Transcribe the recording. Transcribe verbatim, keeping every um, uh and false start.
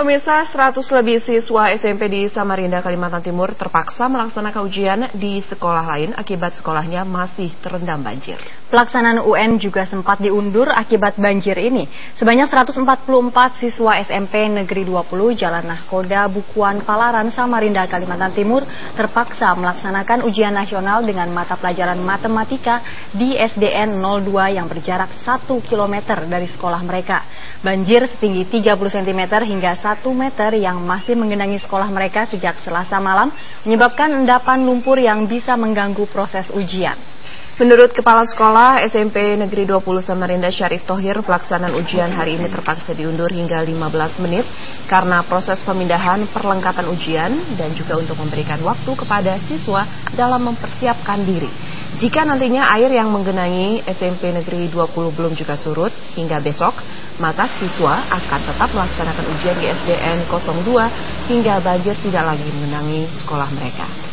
Pemirsa, seratus lebih siswa S M P di Samarinda, Kalimantan Timur terpaksa melaksanakan ujian di sekolah lain akibat sekolahnya masih terendam banjir. Pelaksanaan U N juga sempat diundur akibat banjir ini. Sebanyak seratus empat puluh empat siswa S M P Negeri dua puluh Jalan Nahkoda Bukuan Palaran, Samarinda, Kalimantan Timur terpaksa melaksanakan ujian nasional dengan mata pelajaran matematika di S D N nol dua yang berjarak satu kilometer dari sekolah mereka. Banjir setinggi tiga puluh sentimeter hingga satu meter yang masih menggenangi sekolah mereka sejak Selasa malam menyebabkan endapan lumpur yang bisa mengganggu proses ujian. Menurut Kepala Sekolah S M P Negeri dua puluh Samarinda, Syarif Thohir, pelaksanaan ujian hari ini terpaksa diundur hingga lima belas menit karena proses pemindahan perlengkapan ujian dan juga untuk memberikan waktu kepada siswa dalam mempersiapkan diri. Jika nantinya air yang menggenangi S M P Negeri dua puluh belum juga surut hingga besok, maka siswa akan tetap melaksanakan ujian di S D N nol dua hingga banjir tidak lagi mengenangi sekolah mereka.